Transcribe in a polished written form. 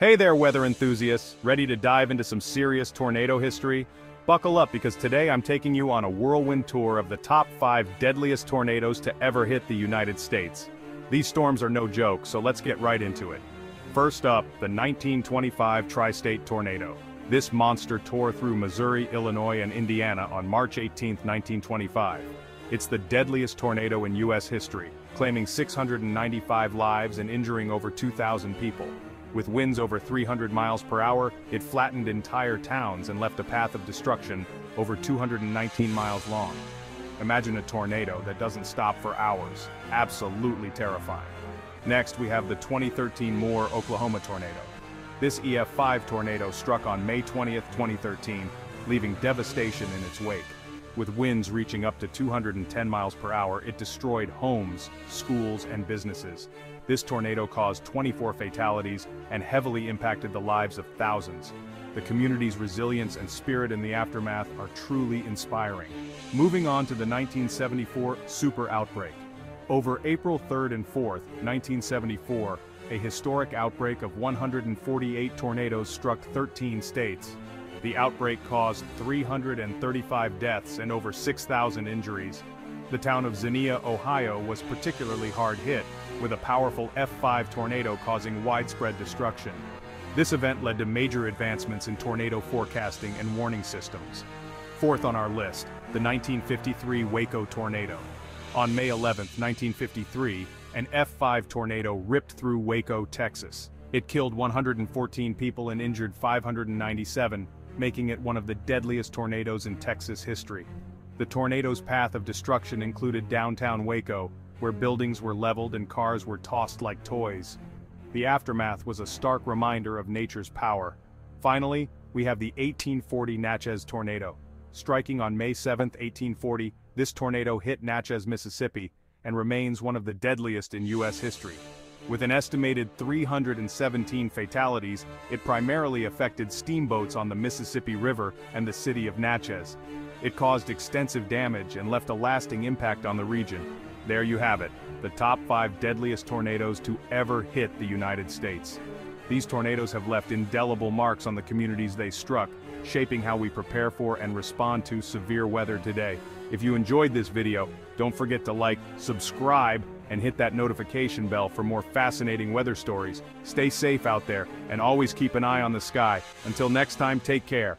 Hey there, weather enthusiasts, ready to dive into some serious tornado history? Buckle up, because today I'm taking you on a whirlwind tour of the top 5 deadliest tornadoes to ever hit the United States. These storms are no joke, so let's get right into it. First up, the 1925 Tri-State Tornado. This monster tore through Missouri, Illinois, and Indiana on March 18, 1925. It's the deadliest tornado in U.S. history, claiming 695 lives and injuring over 2,000 people. With winds over 300 miles per hour, it flattened entire towns and left a path of destruction over 219 miles long. Imagine a tornado that doesn't stop for hours. Absolutely terrifying. Next, we have the 2013 Moore, Oklahoma tornado. This EF5 tornado struck on May 20th, 2013, leaving devastation in its wake. With winds reaching up to 210 miles per hour, it destroyed homes, schools, and businesses. This tornado caused 24 fatalities and heavily impacted the lives of thousands. The community's resilience and spirit in the aftermath are truly inspiring. Moving on to the 1974 Super Outbreak. Over April 3rd and 4th, 1974, a historic outbreak of 148 tornadoes struck 13 states. The outbreak caused 335 deaths and over 6,000 injuries. The town of Xenia, Ohio was particularly hard hit, with a powerful F5 tornado causing widespread destruction. This event led to major advancements in tornado forecasting and warning systems. Fourth on our list, the 1953 Waco tornado. On May 11, 1953, an F5 tornado ripped through Waco, Texas. It killed 114 people and injured 597, making it one of the deadliest tornadoes in Texas history. The tornado's path of destruction included downtown Waco, where buildings were leveled and cars were tossed like toys. The aftermath was a stark reminder of nature's power. Finally, we have the 1840 Natchez tornado. Striking on May 7, 1840, this tornado hit Natchez, Mississippi, and remains one of the deadliest in U.S. history. With an estimated 317 fatalities, it primarily affected steamboats on the Mississippi River and the city of Natchez. It caused extensive damage and left a lasting impact on the region. There you have it, the top 5 deadliest tornadoes to ever hit the United States. These tornadoes have left indelible marks on the communities they struck, shaping how we prepare for and respond to severe weather today. If you enjoyed this video, don't forget to like, subscribe, and hit that notification bell for more fascinating weather stories. Stay safe out there, and always keep an eye on the sky. Until next time, take care.